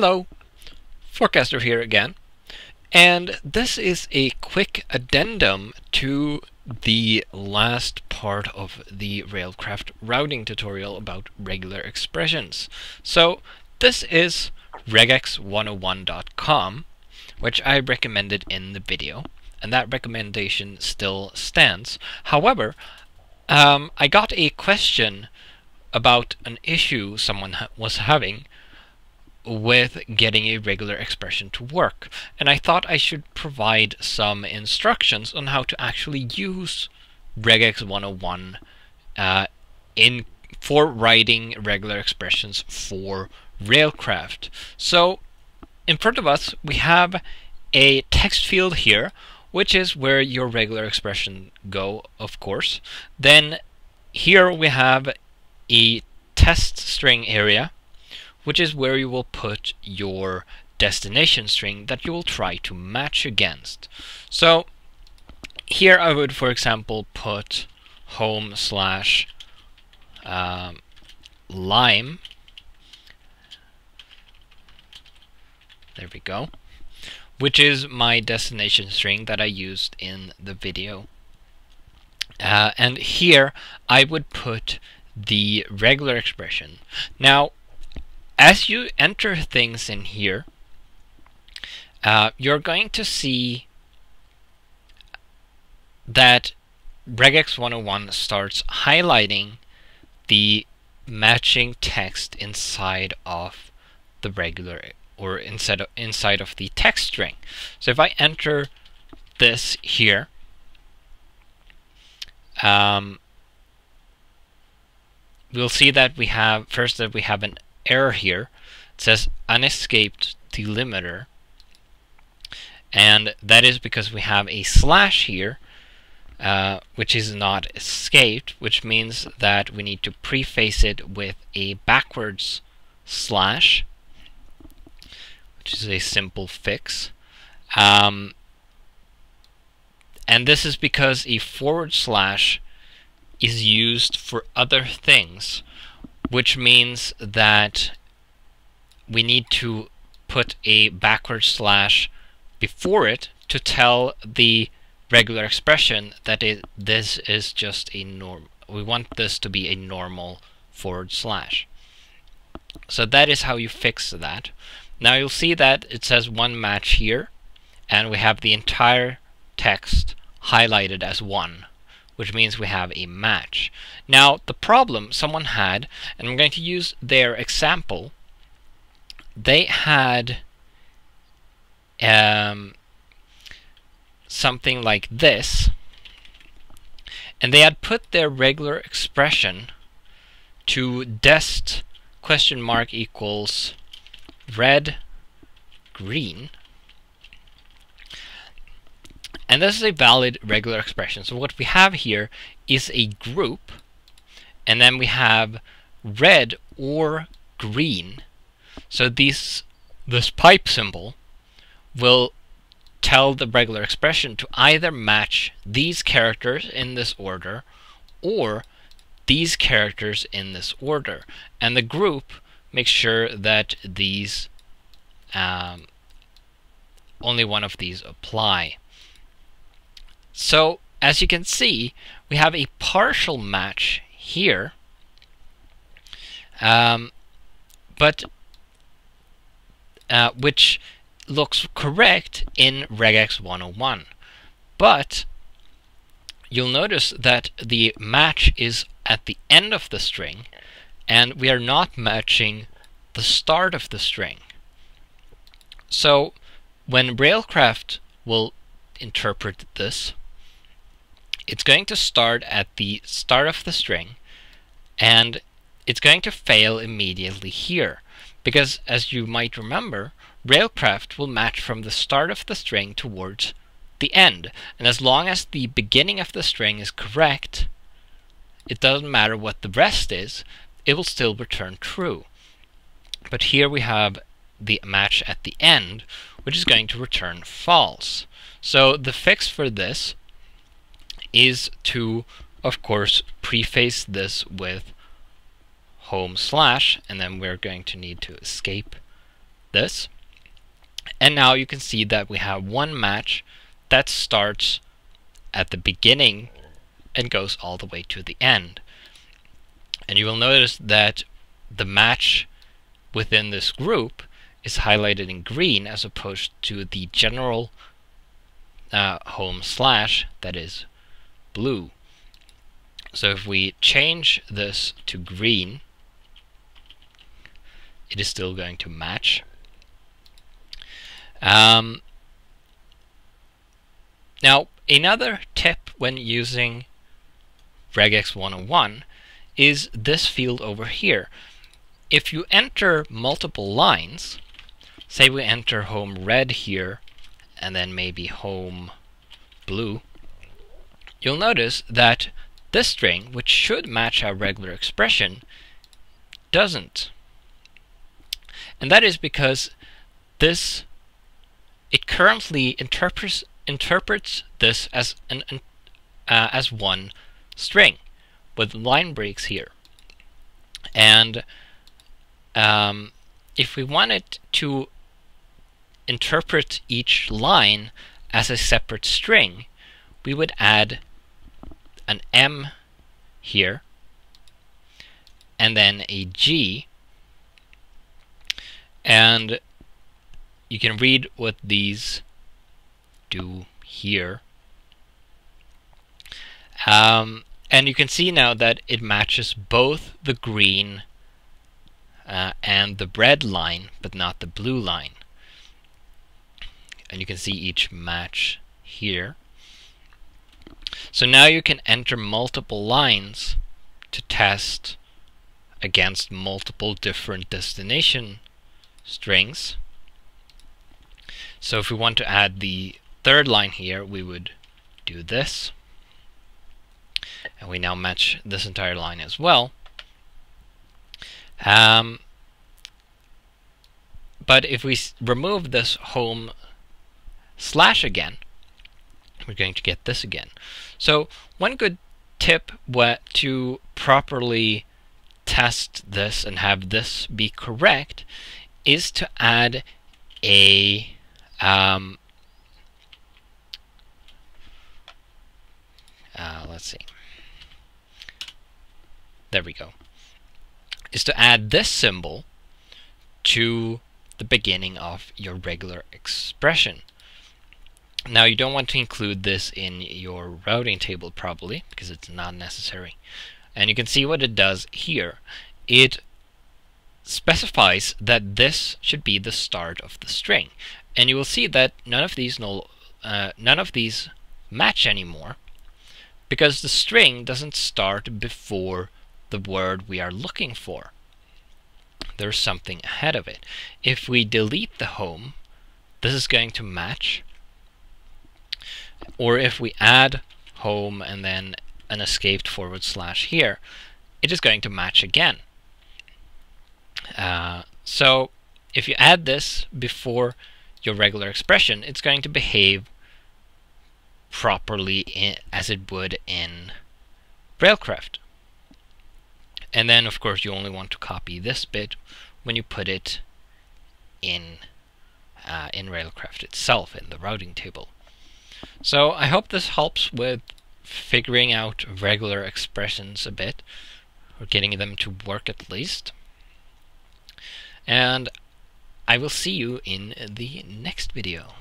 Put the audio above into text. Hello, Forecaster here again, and this is a quick addendum to the last part of the Railcraft routing tutorial about regular expressions. So this is regex101.com, which I recommended in the video, and that recommendation still stands. However, I got a question about an issue someone was having with getting a regular expression to work, and I thought I should provide some instructions on how to actually use regex101 for writing regular expressions for Railcraft. So in front of us we have a text field here, which is where your regular expression go, of course. Then here we have a test string area, which is where you will put your destination string that you will try to match against. So here I would, for example, put home slash lime. There we go. Which is my destination string that I used in the video. And here I would put the regular expression. Now, as you enter things in here, you're going to see that regex101 starts highlighting the matching text inside of the regular, or inside of the text string. So if I enter this here, we'll see that we have an error here. It says unescaped delimiter, and that is because we have a slash here, which is not escaped, which means that we need to preface it with a backwards slash, which is a simple fix. And this is because a forward slash is used for other things, which means that we need to put a backward slash before it to tell the regular expression that this is just a norm. We want this to be a normal forward slash. So that is how you fix that. Now you'll see that it says one match here, and we have the entire text highlighted as one, which means we have a match. Now the problem someone had, and I'm going to use their example, they had something like this, and they had put their regular expression to dest question mark equals red, green. And this is a valid regular expression. So what we have here is a group, and then we have red or green. So this pipe symbol will tell the regular expression to either match these characters in this order or these characters in this order. And the group makes sure that these only one of these apply. So as you can see, we have a partial match here, which looks correct in regex101. But you'll notice that the match is at the end of the string, and we are not matching the start of the string. So when Railcraft will interpret this, it's going to start at the start of the string, and it's going to fail immediately here, because as you might remember, Railcraft will match from the start of the string towards the end, and as long as the beginning of the string is correct, it doesn't matter what the rest is, it will still return true. But here we have the match at the end, which is going to return false. So the fix for this is to, of course, preface this with home slash, and then we're going to need to escape this. And now you can see that we have one match that starts at the beginning and goes all the way to the end. And you will notice that the match within this group is highlighted in green as opposed to the general home slash that is blue. So if we change this to green, it is still going to match. Now, another tip when using regex 101 is this field over here. If you enter multiple lines, say we enter home red here and then maybe home blue, you'll notice that this string, which should match our regular expression, doesn't. And that is because this, it currently interprets this as one string with line breaks here. And if we wanted to interpret each line as a separate string, we would add an M here and then a G, and you can read what these do here. And you can see now that it matches both the green and the red line, but not the blue line. And you can see each match here. So now you can enter multiple lines to test against multiple different destination strings. So if we want to add the third line here, we would do this. And we now match this entire line as well. But if we remove this home slash again, we're going to get this again. So one good tip to properly test this and have this be correct is to add a let's see. There we go. Is to add this symbol to the beginning of your regular expression. Now you don't want to include this in your routing table probably because it's not necessary. And you can see what it does here. It specifies that this should be the start of the string. And you will see that none of these match anymore because the string doesn't start before the word we are looking for. There's something ahead of it. If we delete the home, this is going to match. Or if we add home and then an escaped forward slash here, it is going to match again. So if you add this before your regular expression, it's going to behave properly as it would in Railcraft. And then, of course, you only want to copy this bit when you put it in Railcraft itself, in the routing table. So I hope this helps with figuring out regular expressions a bit, or getting them to work at least. And I will see you in the next video.